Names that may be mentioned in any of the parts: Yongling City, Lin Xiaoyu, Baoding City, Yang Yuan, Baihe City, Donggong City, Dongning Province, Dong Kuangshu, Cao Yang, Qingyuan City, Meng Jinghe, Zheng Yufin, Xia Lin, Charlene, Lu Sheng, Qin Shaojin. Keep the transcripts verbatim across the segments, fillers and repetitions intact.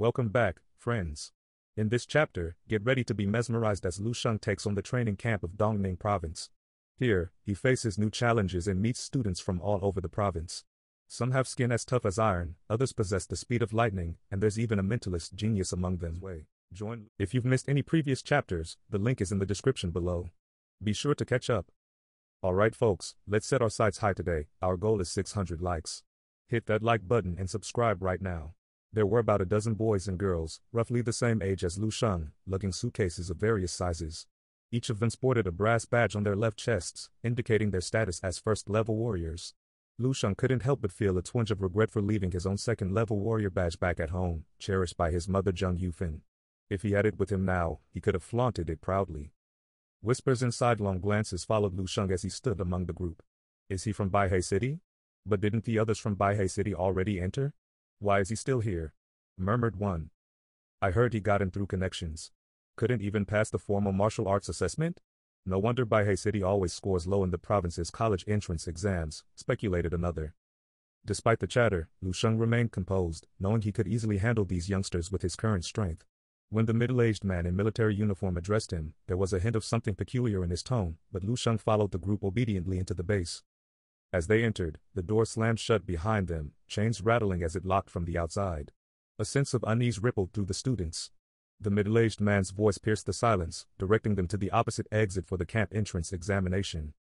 Welcome back, friends. In this chapter, get ready to be mesmerized as Lu Sheng takes on the training camp of Dongning Province. Here, he faces new challenges and meets students from all over the province. Some have skin as tough as iron, others possess the speed of lightning, and there's even a mentalist genius among them. Join. If you've missed any previous chapters, the link is in the description below. Be sure to catch up. Alright folks, let's set our sights high today. Our goal is six hundred likes. Hit that like button and subscribe right now. There were about a dozen boys and girls, roughly the same age as Lu Sheng, lugging suitcases of various sizes. Each of them sported a brass badge on their left chests, indicating their status as first-level warriors. Lu Sheng couldn't help but feel a twinge of regret for leaving his own second-level warrior badge back at home, cherished by his mother Zheng Yufin. If he had it with him now, he could have flaunted it proudly. Whispers and sidelong glances followed Lu Sheng as he stood among the group. Is he from Baihe City? But didn't the others from Baihe City already enter? Why is he still here? Murmured one. I heard he got in through connections. Couldn't even pass the formal martial arts assessment? No wonder Baihe City always scores low in the province's college entrance exams, speculated another. Despite the chatter, Lu Sheng remained composed, knowing he could easily handle these youngsters with his current strength. When the middle-aged man in military uniform addressed him, there was a hint of something peculiar in his tone, but Lu Sheng followed the group obediently into the base. As they entered, the door slammed shut behind them, chains rattling as it locked from the outside. A sense of unease rippled through the students. The middle-aged man's voice pierced the silence, directing them to the opposite exit for the camp entrance examination.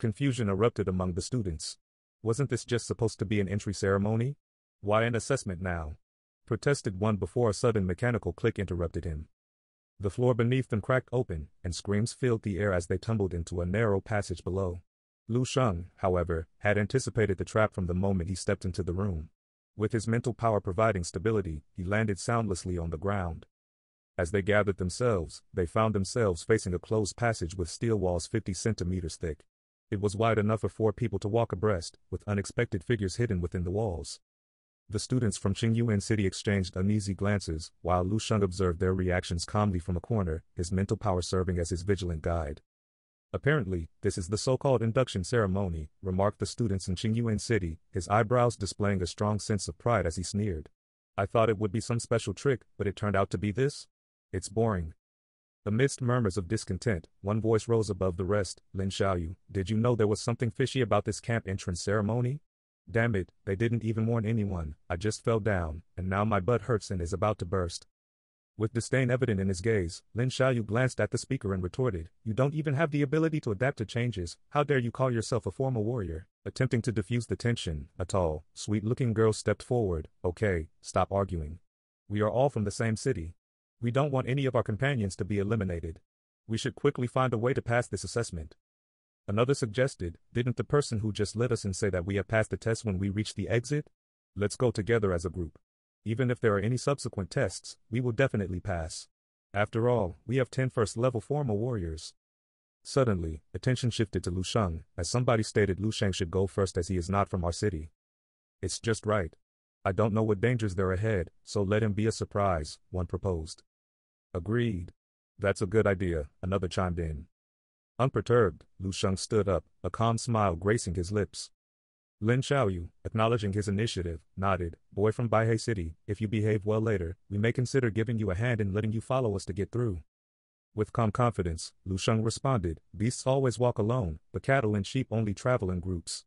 Confusion erupted among the students. Wasn't this just supposed to be an entry ceremony? Why an assessment now? Protested one before a sudden mechanical click interrupted him. The floor beneath them cracked open, and screams filled the air as they tumbled into a narrow passage below. Lu Sheng, however, had anticipated the trap from the moment he stepped into the room. With his mental power providing stability, he landed soundlessly on the ground. As they gathered themselves, they found themselves facing a closed passage with steel walls fifty centimeters thick. It was wide enough for four people to walk abreast, with unexpected figures hidden within the walls. The students from Qingyuan City exchanged uneasy glances, while Lu Sheng observed their reactions calmly from a corner, his mental power serving as his vigilant guide. Apparently, this is the so-called induction ceremony, remarked the students in Qingyuan City, his eyebrows displaying a strong sense of pride as he sneered. I thought it would be some special trick, but it turned out to be this? It's boring. Amidst murmurs of discontent, one voice rose above the rest, Lin Xiaoyu, did you know there was something fishy about this camp entrance ceremony? Damn it, they didn't even warn anyone, I just fell down, and now my butt hurts and is about to burst. With disdain evident in his gaze, Lin Xiaoyu glanced at the speaker and retorted, you don't even have the ability to adapt to changes, how dare you call yourself a formal warrior? Attempting to diffuse the tension, a tall, sweet-looking girl stepped forward, okay, stop arguing. We are all from the same city. We don't want any of our companions to be eliminated. We should quickly find a way to pass this assessment. Another suggested, didn't the person who just led us in say that we have passed the test when we reach the exit? Let's go together as a group. Even if there are any subsequent tests, we will definitely pass. After all, we have ten first-level formal warriors. Suddenly, attention shifted to Lu Sheng, as somebody stated Lu Sheng should go first as he is not from our city. It's just right. I don't know what dangers they're ahead, so let him be a surprise, one proposed. Agreed. That's a good idea, another chimed in. Unperturbed, Lu Sheng stood up, a calm smile gracing his lips. Lin Xiaoyu, acknowledging his initiative, nodded, boy from Baihe City, if you behave well later, we may consider giving you a hand and letting you follow us to get through. With calm confidence, Lu Sheng responded, beasts always walk alone, but cattle and sheep only travel in groups.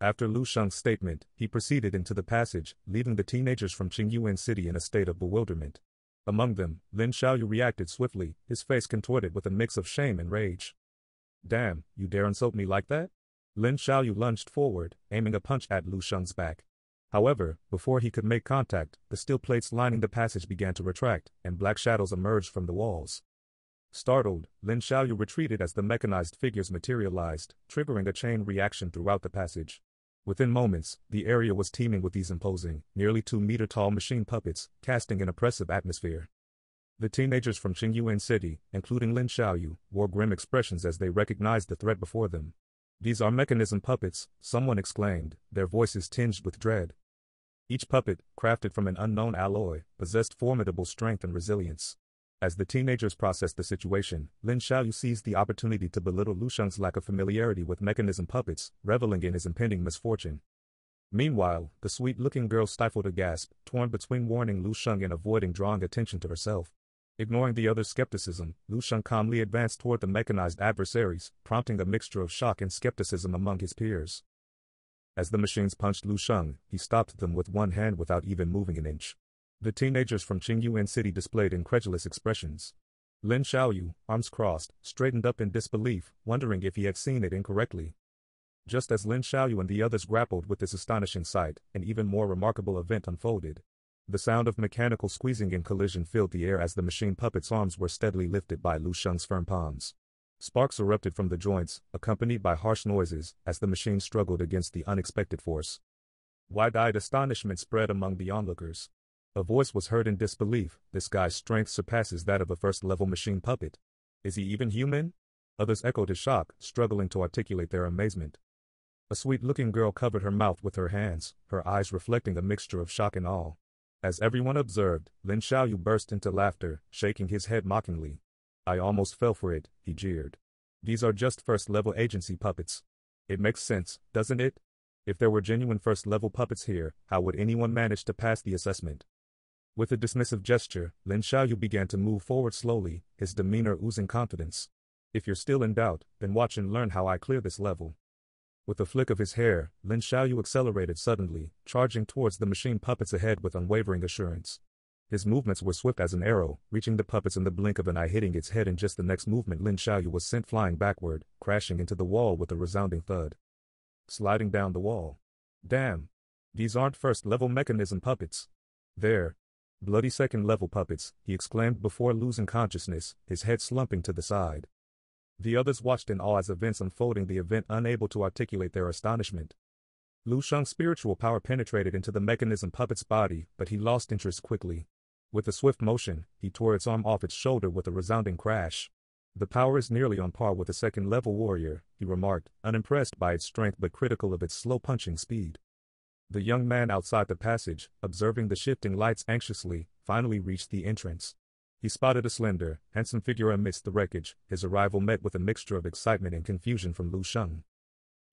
After Lu Sheng's statement, he proceeded into the passage, leaving the teenagers from Qingyuan City in a state of bewilderment. Among them, Lin Xiaoyu reacted swiftly, his face contorted with a mix of shame and rage. Damn, you dare insult me like that? Lin Xiaoyu lunged forward, aiming a punch at Lu Sheng's back. However, before he could make contact, the steel plates lining the passage began to retract, and black shadows emerged from the walls. Startled, Lin Xiaoyu retreated as the mechanized figures materialized, triggering a chain reaction throughout the passage. Within moments, the area was teeming with these imposing, nearly two-meter-tall machine puppets, casting an oppressive atmosphere. The teenagers from Qingyuan City, including Lin Xiaoyu, wore grim expressions as they recognized the threat before them. These are mechanism puppets, someone exclaimed, their voices tinged with dread. Each puppet, crafted from an unknown alloy, possessed formidable strength and resilience. As the teenagers processed the situation, Lin Xiaoyu seized the opportunity to belittle Lu Sheng's lack of familiarity with mechanism puppets, reveling in his impending misfortune. Meanwhile, the sweet-looking girl stifled a gasp, torn between warning Lu Sheng and avoiding drawing attention to herself. Ignoring the other's skepticism, Lu Sheng calmly advanced toward the mechanized adversaries, prompting a mixture of shock and skepticism among his peers. As the machines punched Lu Sheng, he stopped them with one hand without even moving an inch. The teenagers from Qingyuan City displayed incredulous expressions. Lin Xiaoyu, arms crossed, straightened up in disbelief, wondering if he had seen it incorrectly. Just as Lin Xiaoyu and the others grappled with this astonishing sight, an even more remarkable event unfolded. The sound of mechanical squeezing and collision filled the air as the machine puppet's arms were steadily lifted by Lu Sheng's firm palms. Sparks erupted from the joints, accompanied by harsh noises, as the machine struggled against the unexpected force. Wide-eyed astonishment spread among the onlookers. A voice was heard in disbelief, "This guy's strength surpasses that of a first-level machine puppet. Is he even human?" Others echoed his shock, struggling to articulate their amazement. A sweet-looking girl covered her mouth with her hands, her eyes reflecting a mixture of shock and awe. As everyone observed, Lin Xiaoyu burst into laughter, shaking his head mockingly. "I almost fell for it," he jeered. "These are just first-level agency puppets. It makes sense, doesn't it? If there were genuine first-level puppets here, how would anyone manage to pass the assessment?" With a dismissive gesture, Lin Xiaoyu began to move forward slowly, his demeanor oozing confidence. "If you're still in doubt, then watch and learn how I clear this level." With a flick of his hair, Lin Xiaoyu accelerated suddenly, charging towards the machine puppets ahead with unwavering assurance. His movements were swift as an arrow, reaching the puppets in the blink of an eye, hitting its head in just the next movement. Lin Xiaoyu was sent flying backward, crashing into the wall with a resounding thud. Sliding down the wall. "Damn. These aren't first-level mechanism puppets. They're bloody second-level puppets," he exclaimed before losing consciousness, his head slumping to the side. The others watched in awe as events unfolding, the event unable to articulate their astonishment. Lu Sheng's spiritual power penetrated into the mechanism puppet's body, but he lost interest quickly. With a swift motion, he tore its arm off its shoulder with a resounding crash. "The power is nearly on par with a second-level warrior," he remarked, unimpressed by its strength but critical of its slow punching speed. The young man outside the passage, observing the shifting lights anxiously, finally reached the entrance. He spotted a slender, handsome figure amidst the wreckage. His arrival met with a mixture of excitement and confusion from Lu Sheng.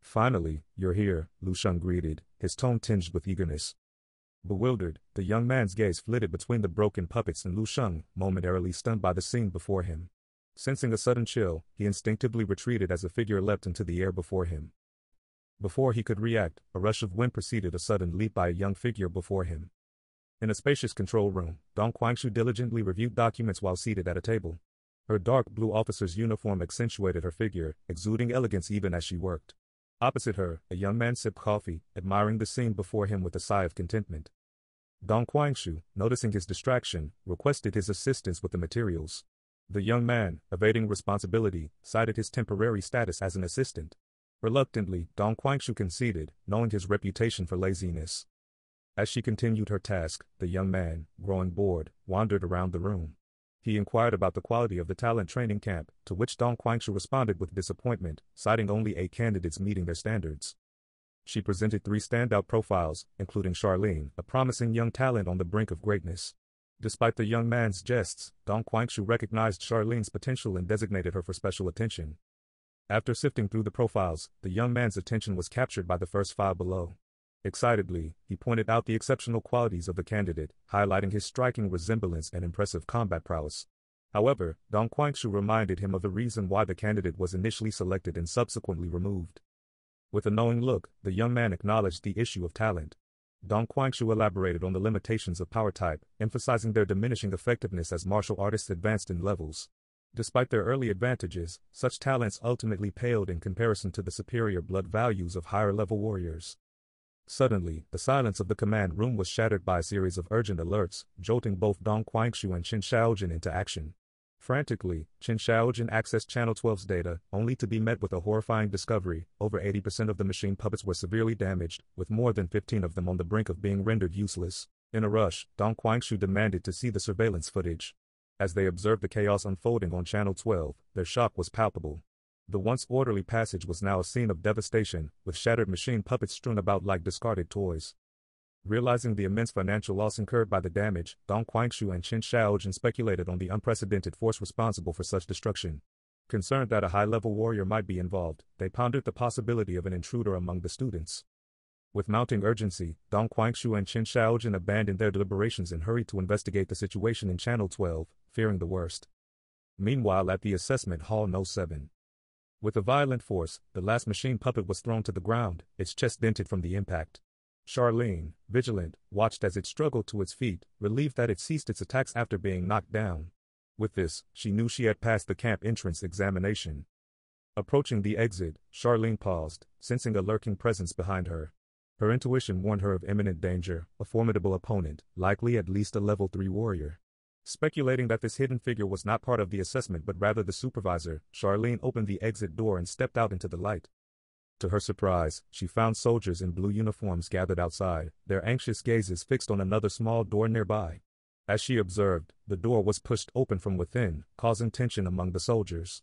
"Finally, you're here," Lu Sheng greeted, his tone tinged with eagerness. Bewildered, the young man's gaze flitted between the broken puppets and Lu Sheng, momentarily stunned by the scene before him. Sensing a sudden chill, he instinctively retreated as a figure leapt into the air before him. Before he could react, a rush of wind preceded a sudden leap by a young figure before him. In a spacious control room, Dong Kuangshu diligently reviewed documents while seated at a table. Her dark blue officer's uniform accentuated her figure, exuding elegance even as she worked. Opposite her, a young man sipped coffee, admiring the scene before him with a sigh of contentment. Dong Kuangshu, noticing his distraction, requested his assistance with the materials. The young man, evading responsibility, cited his temporary status as an assistant. Reluctantly, Dong Kuangshu conceded, knowing his reputation for laziness. As she continued her task, the young man, growing bored, wandered around the room. He inquired about the quality of the talent training camp, to which Dong Kuangshu responded with disappointment, citing only eight candidates meeting their standards. She presented three standout profiles, including Charlene, a promising young talent on the brink of greatness. Despite the young man's jests, Dong Kuangshu recognized Charlene's potential and designated her for special attention. After sifting through the profiles, the young man's attention was captured by the first five below. Excitedly, he pointed out the exceptional qualities of the candidate, highlighting his striking resemblance and impressive combat prowess. However, Dong Kuangshu reminded him of the reason why the candidate was initially selected and subsequently removed. With a knowing look, the young man acknowledged the issue of talent. Dong Kuangshu elaborated on the limitations of power type, emphasizing their diminishing effectiveness as martial artists advanced in levels. Despite their early advantages, such talents ultimately paled in comparison to the superior blood values of higher-level warriors. Suddenly, the silence of the command room was shattered by a series of urgent alerts, jolting both Dong Kuangshu and Qin Shaojin into action. Frantically, Qin Shaojin accessed Channel twelve's data, only to be met with a horrifying discovery. Over eighty percent of the machine puppets were severely damaged, with more than fifteen of them on the brink of being rendered useless. In a rush, Dong Kuangshu demanded to see the surveillance footage. As they observed the chaos unfolding on Channel twelve, their shock was palpable. The once orderly passage was now a scene of devastation, with shattered machine puppets strewn about like discarded toys. Realizing the immense financial loss incurred by the damage, Dong Kuangshu and Qin Shaojin speculated on the unprecedented force responsible for such destruction. Concerned that a high-level warrior might be involved, they pondered the possibility of an intruder among the students. With mounting urgency, Dong Kuangshu and Qin Shaojin abandoned their deliberations and hurried to investigate the situation in Channel twelve, fearing the worst. Meanwhile at the assessment hall No seven. With a violent force, the last machine puppet was thrown to the ground, its chest dented from the impact. Charlene, vigilant, watched as it struggled to its feet, relieved that it ceased its attacks after being knocked down. With this, she knew she had passed the camp entrance examination. Approaching the exit, Charlene paused, sensing a lurking presence behind her. Her intuition warned her of imminent danger, a formidable opponent, likely at least a level three warrior. Speculating that this hidden figure was not part of the assessment but rather the supervisor, Charlene opened the exit door and stepped out into the light. To her surprise, she found soldiers in blue uniforms gathered outside, their anxious gazes fixed on another small door nearby. As she observed, the door was pushed open from within, causing tension among the soldiers.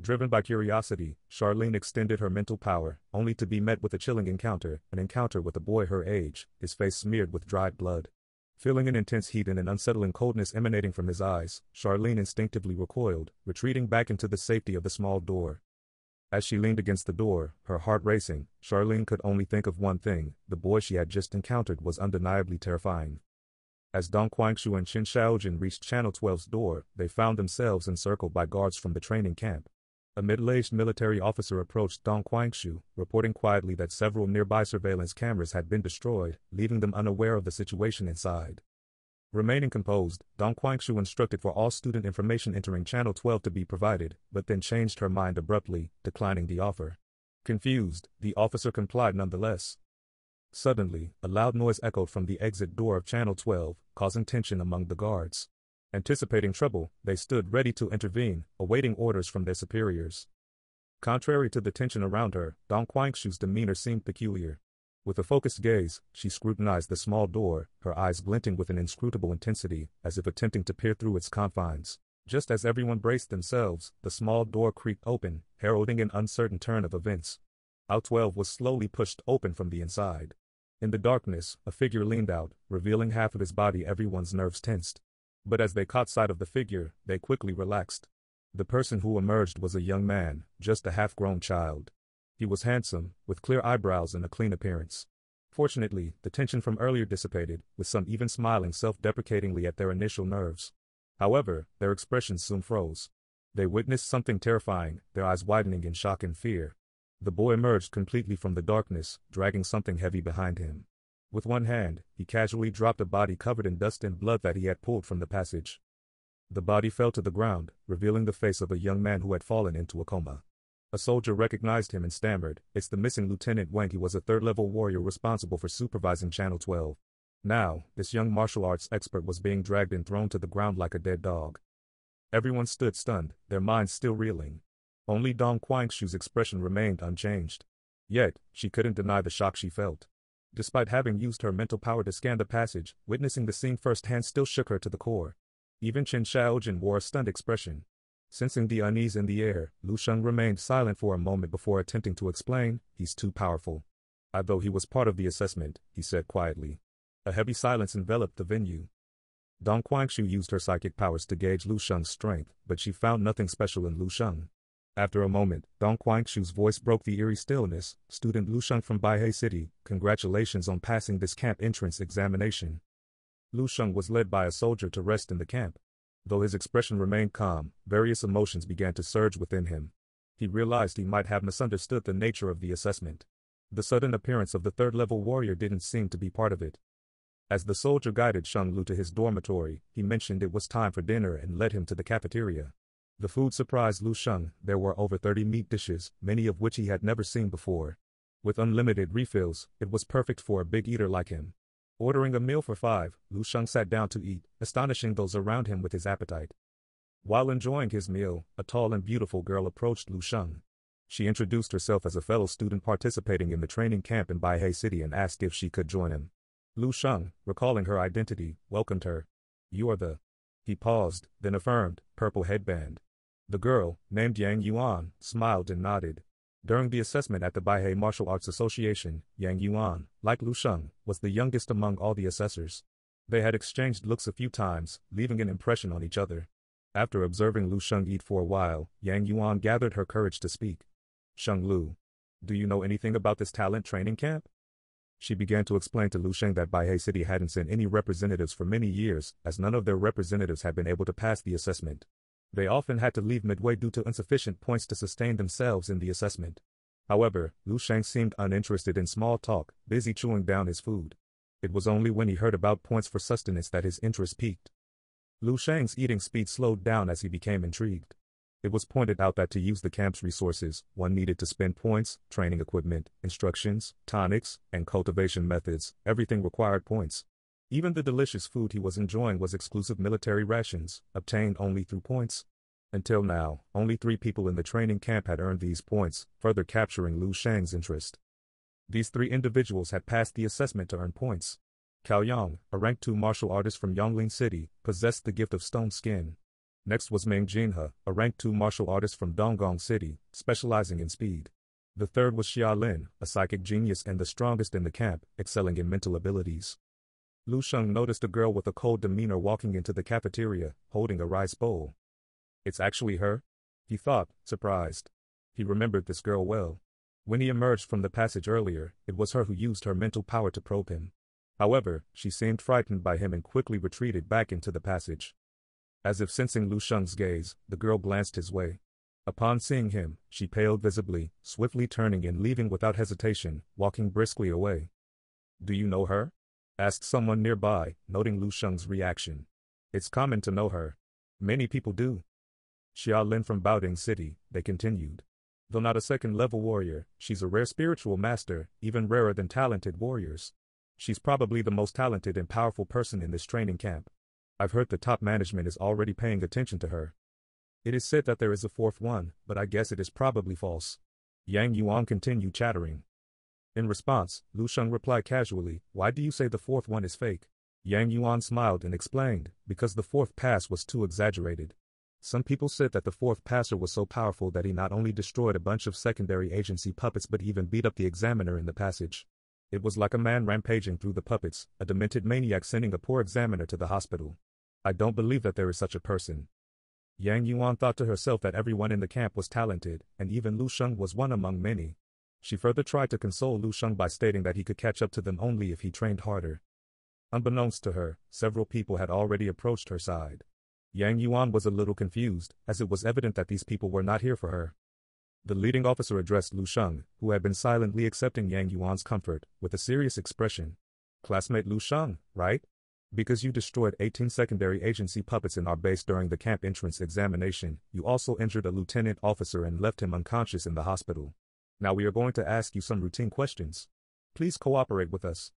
Driven by curiosity, Charlene extended her mental power, only to be met with a chilling encounter, an encounter with a boy her age, his face smeared with dried blood. Feeling an intense heat and an unsettling coldness emanating from his eyes, Charlene instinctively recoiled, retreating back into the safety of the small door. As she leaned against the door, her heart racing, Charlene could only think of one thing: the boy she had just encountered was undeniably terrifying. As Dong Kuangshu and Qin Shaojin reached Channel twelve's door, they found themselves encircled by guards from the training camp. A middle-aged military officer approached Dong Kuangshu, reporting quietly that several nearby surveillance cameras had been destroyed, leaving them unaware of the situation inside. Remaining composed, Dong Kuangshu instructed for all student information entering Channel twelve to be provided, but then changed her mind abruptly, declining the offer. Confused, the officer complied nonetheless. Suddenly, a loud noise echoed from the exit door of Channel twelve, causing tension among the guards. Anticipating trouble, they stood ready to intervene, awaiting orders from their superiors. Contrary to the tension around her, Dong Kuangshu's demeanor seemed peculiar. With a focused gaze, she scrutinized the small door, her eyes glinting with an inscrutable intensity, as if attempting to peer through its confines. Just as everyone braced themselves, the small door creaked open, heralding an uncertain turn of events. Aisle twelve was slowly pushed open from the inside. In the darkness, a figure leaned out, revealing half of his body. Everyone's nerves tensed. But as they caught sight of the figure, they quickly relaxed. The person who emerged was a young man, just a half-grown child. He was handsome, with clear eyebrows and a clean appearance. Fortunately, the tension from earlier dissipated, with some even smiling self-deprecatingly at their initial nerves. However, their expressions soon froze. They witnessed something terrifying, their eyes widening in shock and fear. The boy emerged completely from the darkness, dragging something heavy behind him. With one hand, he casually dropped a body covered in dust and blood that he had pulled from the passage. The body fell to the ground, revealing the face of a young man who had fallen into a coma. A soldier recognized him and stammered, "It's the missing Lieutenant Wang. He was a third-level warrior responsible for supervising Channel twelve. Now, this young martial arts expert was being dragged and thrown to the ground like a dead dog. Everyone stood stunned, their minds still reeling. Only Dong Kuangshu's expression remained unchanged. Yet, she couldn't deny the shock she felt. Despite having used her mental power to scan the passage, witnessing the scene firsthand still shook her to the core. Even Qin Shaojin wore a stunned expression. Sensing the unease in the air, Lu Sheng remained silent for a moment before attempting to explain. "He's too powerful. I thought he was part of the assessment," he said quietly. A heavy silence enveloped the venue. Dong Kuangshu used her psychic powers to gauge Lu Sheng's strength, but she found nothing special in Lu Sheng. After a moment, Dong Kuangshu's voice broke the eerie stillness. "Student Lu Sheng from Baihe City, congratulations on passing this camp entrance examination." Lu Sheng was led by a soldier to rest in the camp. Though his expression remained calm, various emotions began to surge within him. He realized he might have misunderstood the nature of the assessment. The sudden appearance of the third-level warrior didn't seem to be part of it. As the soldier guided Sheng Lu to his dormitory, he mentioned it was time for dinner and led him to the cafeteria. The food surprised Lu Sheng. There were over thirty meat dishes, many of which he had never seen before. With unlimited refills, it was perfect for a big eater like him. Ordering a meal for five, Lu Sheng sat down to eat, astonishing those around him with his appetite. While enjoying his meal, a tall and beautiful girl approached Lu Sheng. She introduced herself as a fellow student participating in the training camp in Baihe City and asked if she could join him. Lu Sheng, recalling her identity, welcomed her. "You are the..." He paused, then affirmed, "purple headband." The girl, named Yang Yuan, smiled and nodded. During the assessment at the Baihe Martial Arts Association, Yang Yuan, like Lu Sheng, was the youngest among all the assessors. They had exchanged looks a few times, leaving an impression on each other. After observing Lu Sheng eat for a while, Yang Yuan gathered her courage to speak. "Sheng Lu, do you know anything about this talent training camp?" She began to explain to Lu Sheng that Baihe City hadn't sent any representatives for many years, as none of their representatives had been able to pass the assessment. They often had to leave midway due to insufficient points to sustain themselves in the assessment. However, Lu Sheng seemed uninterested in small talk, busy chewing down his food. It was only when he heard about points for sustenance that his interest piqued. Lu Sheng's eating speed slowed down as he became intrigued. It was pointed out that to use the camp's resources, one needed to spend points, training equipment, instructions, tonics, and cultivation methods. Everything required points. Even the delicious food he was enjoying was exclusive military rations, obtained only through points. Until now, only three people in the training camp had earned these points, further capturing Lu Sheng's interest. These three individuals had passed the assessment to earn points. Cao Yang, a rank two martial artist from Yongling City, possessed the gift of stone skin. Next was Meng Jinghe, a rank two martial artist from Donggong City, specializing in speed. The third was Xia Lin, a psychic genius and the strongest in the camp, excelling in mental abilities. Lu Sheng noticed a girl with a cold demeanor walking into the cafeteria, holding a rice bowl. "It's actually her?" he thought, surprised. He remembered this girl well. When he emerged from the passage earlier, it was her who used her mental power to probe him. However, she seemed frightened by him and quickly retreated back into the passage. As if sensing Lu Sheng's gaze, the girl glanced his way. Upon seeing him, she paled visibly, swiftly turning and leaving without hesitation, walking briskly away. "Do you know her?" asked someone nearby, noting Lu Sheng's reaction. "It's common to know her. Many people do." "Xia Lin from Baoding City," they continued. "Though not a second-level warrior, she's a rare spiritual master, even rarer than talented warriors. She's probably the most talented and powerful person in this training camp. I've heard the top management is already paying attention to her. It is said that there is a fourth one, but I guess it is probably false." Yang Yuan continued chattering. In response, Lu Sheng replied casually, "Why do you say the fourth one is fake?" Yang Yuan smiled and explained, "Because the fourth pass was too exaggerated. Some people said that the fourth passer was so powerful that he not only destroyed a bunch of secondary agency puppets but even beat up the examiner in the passage. It was like a man rampaging through the puppets, a demented maniac sending a poor examiner to the hospital. I don't believe that there is such a person." Yang Yuan thought to herself that everyone in the camp was talented, and even Lu Sheng was one among many. She further tried to console Lu Sheng by stating that he could catch up to them only if he trained harder. Unbeknownst to her, several people had already approached her side. Yang Yuan was a little confused, as it was evident that these people were not here for her. The leading officer addressed Lu Sheng, who had been silently accepting Yang Yuan's comfort, with a serious expression. "Classmate Lu Sheng, right? Because you destroyed eighteen secondary agency puppets in our base during the camp entrance examination, you also injured a lieutenant officer and left him unconscious in the hospital. Now we are going to ask you some routine questions. Please cooperate with us."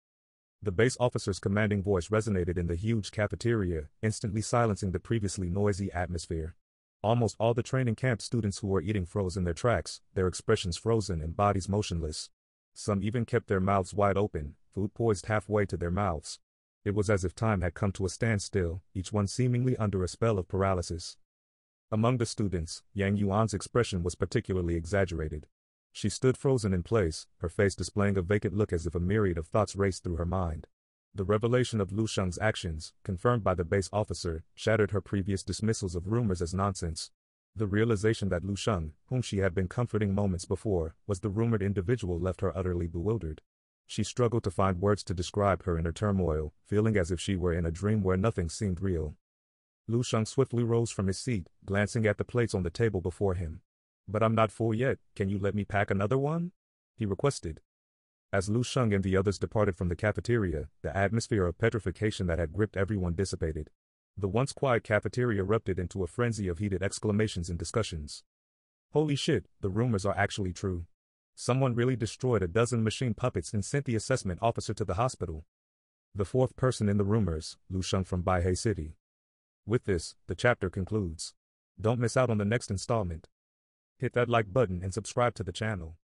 The base officer's commanding voice resonated in the huge cafeteria, instantly silencing the previously noisy atmosphere. Almost all the training camp students who were eating froze in their tracks, their expressions frozen and bodies motionless. Some even kept their mouths wide open, food poised halfway to their mouths. It was as if time had come to a standstill, each one seemingly under a spell of paralysis. Among the students, Yang Yuan's expression was particularly exaggerated. She stood frozen in place, her face displaying a vacant look as if a myriad of thoughts raced through her mind. The revelation of Lu Sheng's actions, confirmed by the base officer, shattered her previous dismissals of rumors as nonsense. The realization that Lu Sheng, whom she had been comforting moments before, was the rumored individual left her utterly bewildered. She struggled to find words to describe her inner turmoil, feeling as if she were in a dream where nothing seemed real. Lu Sheng swiftly rose from his seat, glancing at the plates on the table before him. "But I'm not full yet, can you let me pack another one?" he requested. As Lu Sheng and the others departed from the cafeteria, the atmosphere of petrification that had gripped everyone dissipated. The once quiet cafeteria erupted into a frenzy of heated exclamations and discussions. "Holy shit, the rumors are actually true. Someone really destroyed a dozen machine puppets and sent the assessment officer to the hospital. The fourth person in the rumors, Lu Sheng from Baihe City." With this, the chapter concludes. Don't miss out on the next installment. Hit that like button and subscribe to the channel.